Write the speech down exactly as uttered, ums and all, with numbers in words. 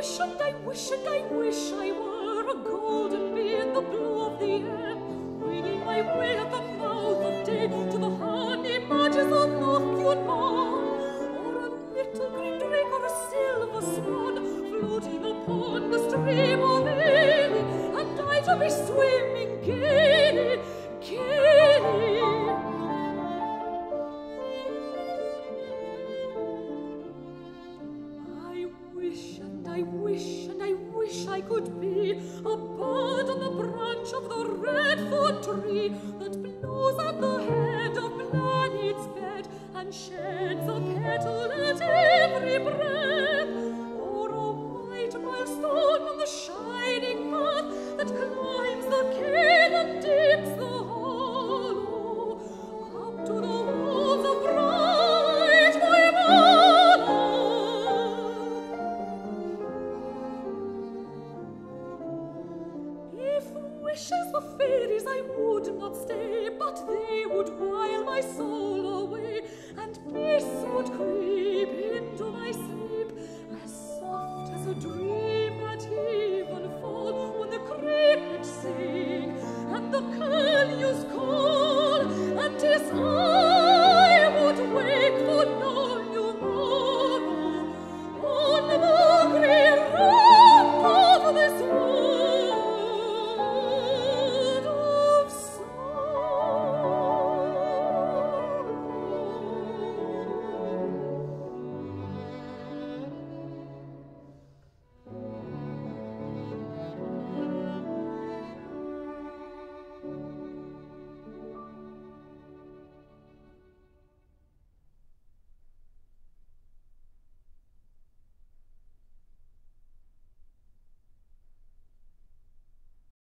wish and I wish and I wish I were a golden bee in the blue of the air, winging my way at the mouth of day to the honey marches of Lockwood Bar, or a little green drake or a silver swan floating upon the stream of Ely, and I to be swimming gaily, gaily. I wish and I wish I could be a bird on the branch of the redford tree that blows at the head of planet's bed and sheds a petal at every breath, or a white milestone on the shining path that climbs the cave and dips the hollow up to the walls of bright Waimea. Wishes were fairies, I would not stay, but they would wile my soul away, and peace would creep into my sleep.